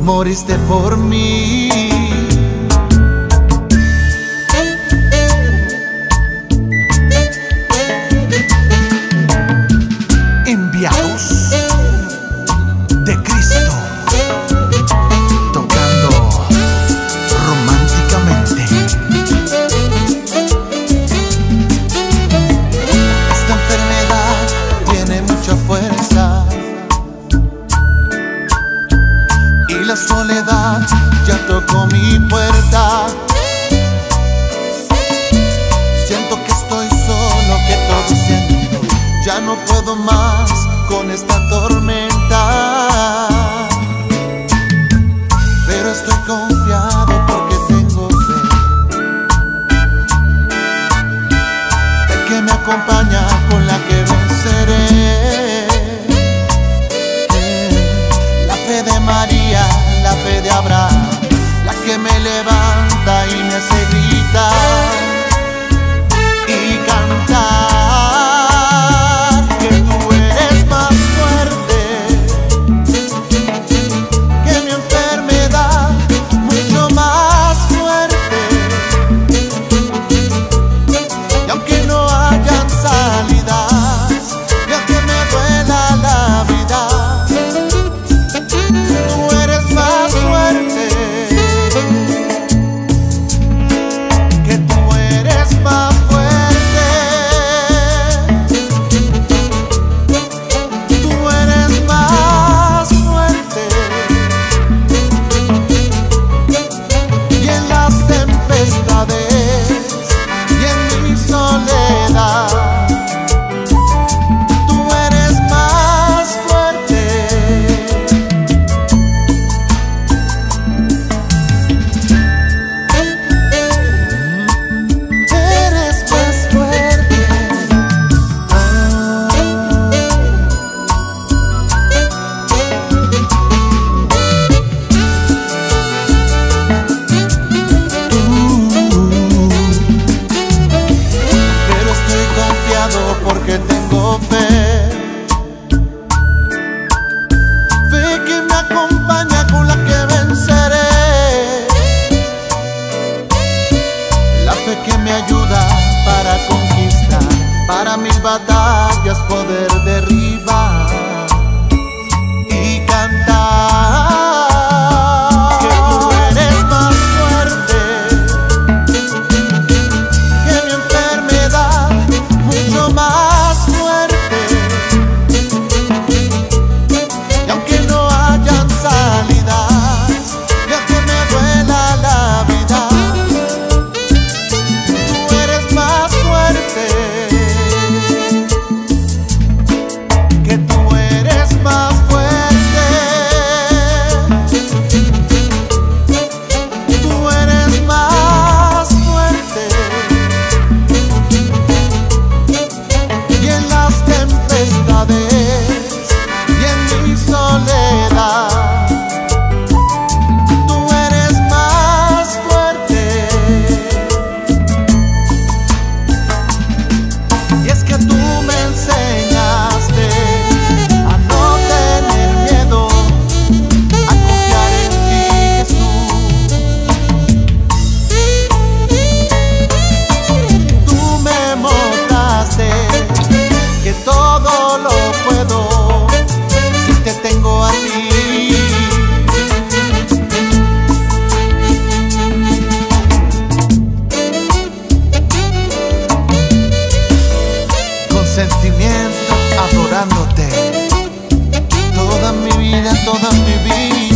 moriste por mí. Enviados de Cristo, tocando románticamente. Esta enfermedad tiene mucha fuerza y la soledad ya tocó mi puerta. Siento que estoy solo, que todo siento, ya no puedo más con esta tormenta. Pero estoy confiado porque tengo fe, el que me acompaña, con la que venceré. La fe de María, la fe de Abraham, la que me levanta y me hace gritar y cantar. Sentimiento adorándote toda mi vida, toda mi vida.